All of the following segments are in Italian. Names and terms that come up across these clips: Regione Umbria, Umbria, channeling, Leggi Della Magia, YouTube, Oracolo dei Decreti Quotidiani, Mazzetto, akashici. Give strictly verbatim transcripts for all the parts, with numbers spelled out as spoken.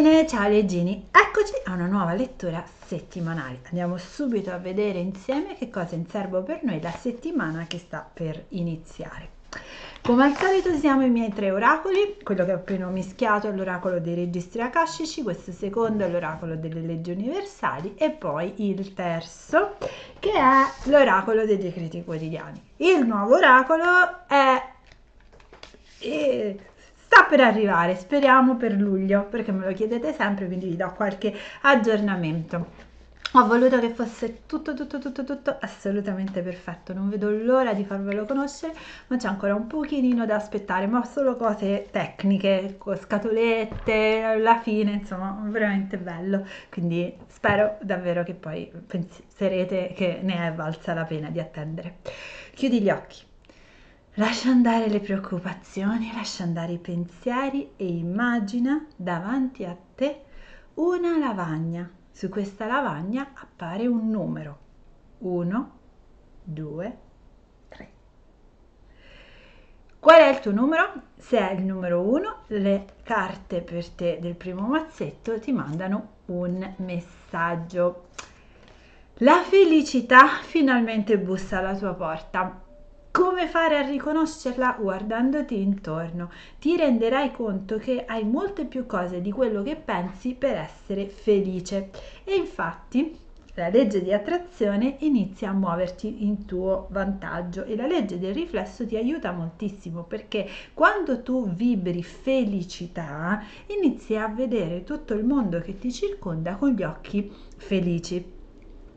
leggine, ciao leggini, eccoci a una nuova lettura settimanale. Andiamo subito a vedere insieme che cosa è in serbo per noi la settimana che sta per iniziare. Come al solito siamo i miei tre oracoli, quello che ho appena mischiato è l'oracolo dei registri akashici, questo secondo è l'oracolo delle leggi universali e poi il terzo che è l'oracolo dei decreti quotidiani. Il nuovo oracolo è... è... sta per arrivare, speriamo per luglio, perché me lo chiedete sempre, quindi vi do qualche aggiornamento. Ho voluto che fosse tutto tutto tutto tutto assolutamente perfetto, non vedo l'ora di farvelo conoscere, ma c'è ancora un pochino da aspettare, ma solo cose tecniche, scatolette, alla fine, insomma, veramente bello, quindi spero davvero che poi penserete che ne è valsa la pena di attendere. Chiudi gli occhi. Lascia andare le preoccupazioni, lascia andare i pensieri e immagina davanti a te una lavagna. Su questa lavagna appare un numero. uno, due, tre. Qual è il tuo numero? Se è il numero uno, le carte per te del primo mazzetto ti mandano un messaggio. La felicità finalmente bussa alla tua porta. Come fare a riconoscerla? Guardandoti intorno, ti renderai conto che hai molte più cose di quello che pensi per essere felice e infatti la legge di attrazione inizia a muoverti in tuo vantaggio e la legge del riflesso ti aiuta moltissimo, perché quando tu vibri felicità inizi a vedere tutto il mondo che ti circonda con gli occhi felici.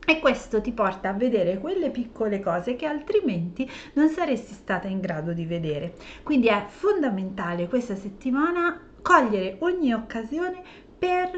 E questo ti porta a vedere quelle piccole cose che altrimenti non saresti stata in grado di vedere. Quindi è fondamentale questa settimana cogliere ogni occasione per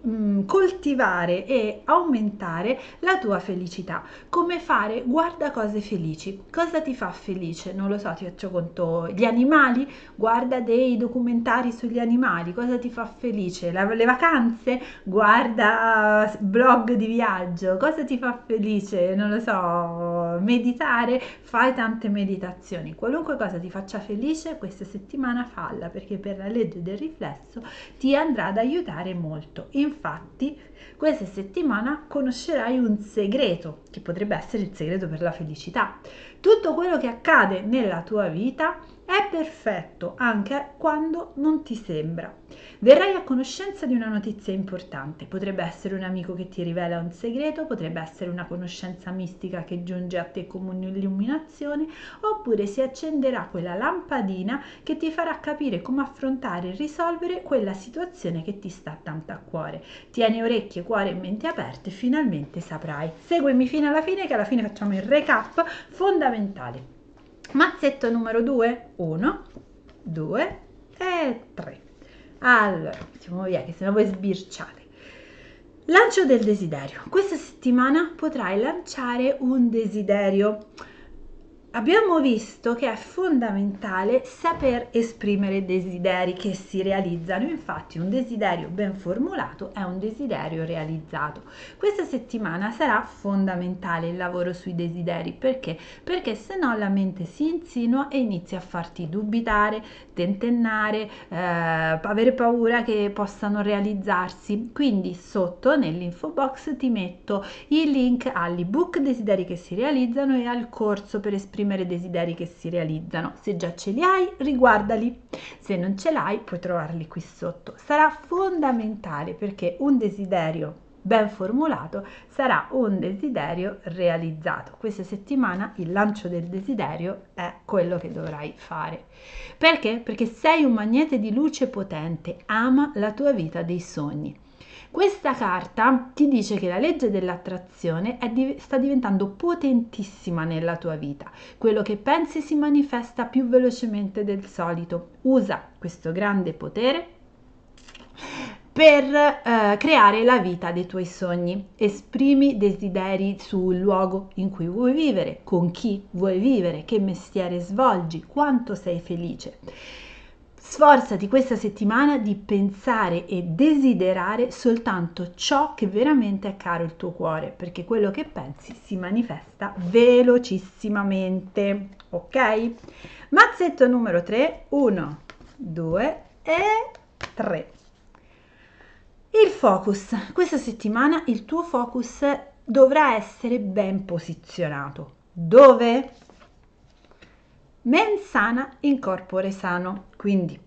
mh, coltivare e aumentare la tua felicità. Come fare? Guarda cose felici. Cosa ti fa felice? Non lo so, ti faccio conto, gli animali? Guarda dei documentari sugli animali. Cosa ti fa felice? La, le vacanze? Guarda blog di viaggio. Cosa ti fa felice? Non lo so, meditare? Fai tante meditazioni. Qualunque cosa ti faccia felice questa settimana falla, perché per la legge del riflesso ti andrà ad aiutare molto. Infatti questa settimana conoscerai un segreto che potrebbe essere il segreto per la felicità. Tutto quello che accade nella tua vita è perfetto anche quando non ti sembra. Verrai a conoscenza di una notizia importante, potrebbe essere un amico che ti rivela un segreto, potrebbe essere una conoscenza mistica che giunge a te come un'illuminazione, oppure si accenderà quella lampadina che ti farà capire come affrontare e risolvere quella situazione che ti sta tanto a cuore. Tieni orecchie, cuore e mente aperte, finalmente saprai. Seguimi fino alla fine, che alla fine facciamo il recap fondamentale. Mazzetto numero due, uno, due e tre. Allora, mettiamo via che sennò voi sbirciate. Lancio del desiderio. Questa settimana potrai lanciare un desiderio. Abbiamo visto che è fondamentale saper esprimere desideri che si realizzano, infatti un desiderio ben formulato è un desiderio realizzato. Questa settimana sarà fondamentale il lavoro sui desideri, perché? Perché se no la mente si insinua e inizia a farti dubitare, tentennare, eh, avere paura che possano realizzarsi. Quindi sotto nell'info box ti metto i link all'ebook Desideri che si realizzano e al corso per esprimere desideri che si realizzano. Se già ce li hai, riguardali, se non ce l'hai puoi trovarli qui sotto. Sarà fondamentale perché un desiderio ben formulato sarà un desiderio realizzato. Questa settimana il lancio del desiderio è quello che dovrai fare. Perché? Perché sei un magnete di luce potente, ama la tua vita dei sogni. Questa carta ti dice che la legge dell'attrazione div- sta diventando potentissima nella tua vita. Quello che pensi si manifesta più velocemente del solito. Usa questo grande potere per eh, creare la vita dei tuoi sogni. Esprimi desideri sul luogo in cui vuoi vivere, con chi vuoi vivere, che mestiere svolgi, quanto sei felice. Sforzati questa settimana di pensare e desiderare soltanto ciò che veramente è caro al tuo cuore, perché quello che pensi si manifesta velocissimamente, ok? Mazzetto numero tre, uno, due e tre. focus. Questa settimana il tuo focus dovrà essere ben posizionato. Dove? Mens sana in corpore sano. Quindi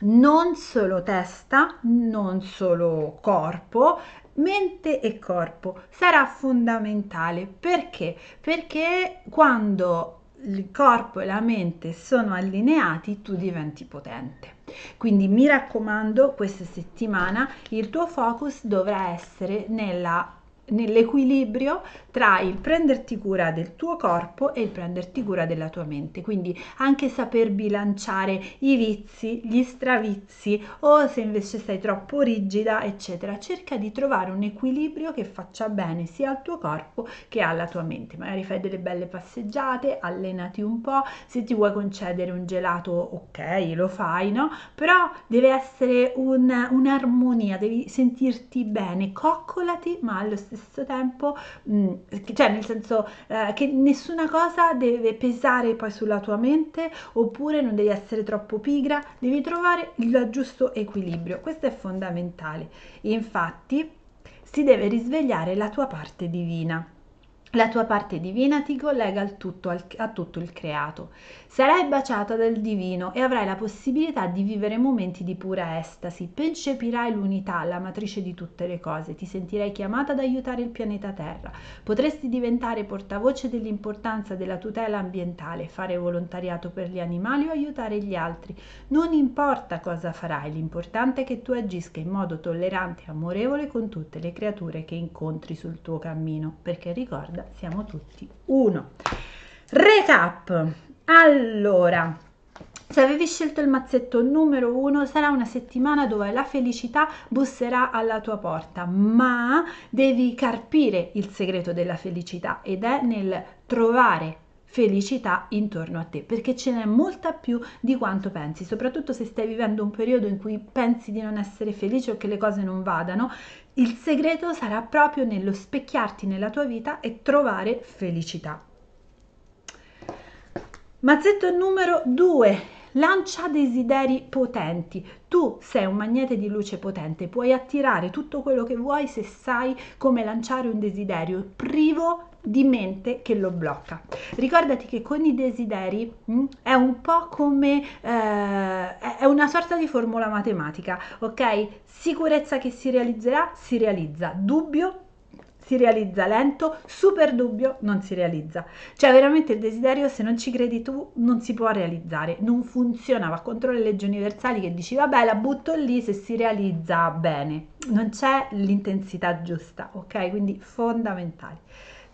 non solo testa, non solo corpo, mente e corpo sarà fondamentale. Perché? Perché quando il corpo e la mente sono allineati, tu diventi potente. Quindi mi raccomando, questa settimana il tuo focus dovrà essere nella nell'equilibrio tra il prenderti cura del tuo corpo e il prenderti cura della tua mente, quindi anche saper bilanciare i vizi, gli stravizi, o se invece sei troppo rigida eccetera. Cerca di trovare un equilibrio che faccia bene sia al tuo corpo che alla tua mente. Magari fai delle belle passeggiate, allenati un po', se ti vuoi concedere un gelato ok, lo fai, no? Però deve essere un, un'armonia, devi sentirti bene, coccolati ma allo stesso tempo, cioè nel senso eh, che nessuna cosa deve pesare poi sulla tua mente, oppure non devi essere troppo pigra, devi trovare il giusto equilibrio. Questo è fondamentale. Infatti si deve risvegliare la tua parte divina. La tua parte divina ti collega al tutto, al, a tutto il creato. Sarai baciata dal divino e avrai la possibilità di vivere momenti di pura estasi. Percepirai l'unità, la matrice di tutte le cose. Ti sentirai chiamata ad aiutare il pianeta Terra. Potresti diventare portavoce dell'importanza della tutela ambientale, fare volontariato per gli animali o aiutare gli altri. Non importa cosa farai, l'importante è che tu agisca in modo tollerante e amorevole con tutte le creature che incontri sul tuo cammino. Perché ricorda, siamo tutti uno. Recap. Allora, se avevi scelto il mazzetto numero uno, sarà una settimana dove la felicità busserà alla tua porta, ma devi carpire il segreto della felicità, ed è nel trovare felicità intorno a te, perché ce n'è molta più di quanto pensi, soprattutto se stai vivendo un periodo in cui pensi di non essere felice o che le cose non vadano. Il segreto sarà proprio nello specchiarti nella tua vita e trovare felicità. Mazzetto numero due, lancia desideri potenti. Tu sei un magnete di luce potente, puoi attirare tutto quello che vuoi se sai come lanciare un desiderio privo di mente che lo blocca. Ricordati che con i desideri mh, è un po' come eh, è una sorta di formula matematica, ok? Sicurezza che si realizzerà, si realizza, dubbio si realizza lento, super dubbio non si realizza. Cioè veramente il desiderio, se non ci credi tu, non si può realizzare, non funziona, va contro le leggi universali che dici vabbè la butto lì, se si realizza bene, non c'è l'intensità giusta, ok? Quindi fondamentale.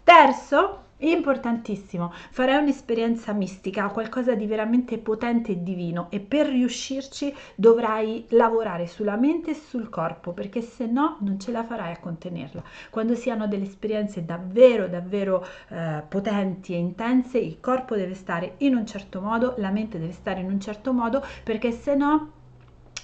Terzo, importantissimo, farai un'esperienza mistica, qualcosa di veramente potente e divino, e per riuscirci dovrai lavorare sulla mente e sul corpo, perché se no non ce la farai a contenerla. Quando si hanno delle esperienze davvero davvero eh, potenti e intense, il corpo deve stare in un certo modo, la mente deve stare in un certo modo, perché se no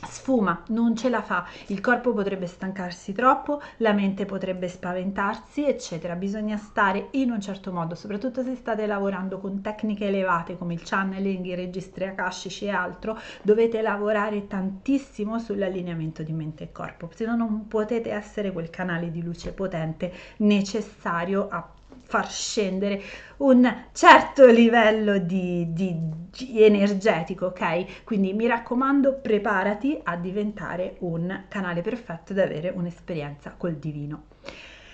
sfuma, non ce la fa, il corpo potrebbe stancarsi troppo, la mente potrebbe spaventarsi eccetera. Bisogna stare in un certo modo, soprattutto se state lavorando con tecniche elevate come il channeling, i registri akashici e altro. Dovete lavorare tantissimo sull'allineamento di mente e corpo, se no non potete essere quel canale di luce potente necessario a far scendere un certo livello di, di, di energetico, ok? Quindi mi raccomando, preparati a diventare un canale perfetto ed avere un'esperienza col divino.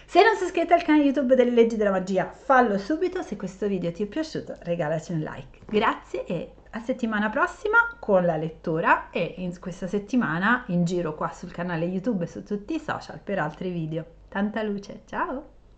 Se non sei iscritto al canale YouTube delle Leggi della Magia, fallo subito. Se questo video ti è piaciuto, regalaci un like. Grazie e a settimana prossima con la lettura, e in questa settimana in giro qua sul canale YouTube e su tutti i social per altri video. Tanta luce, ciao!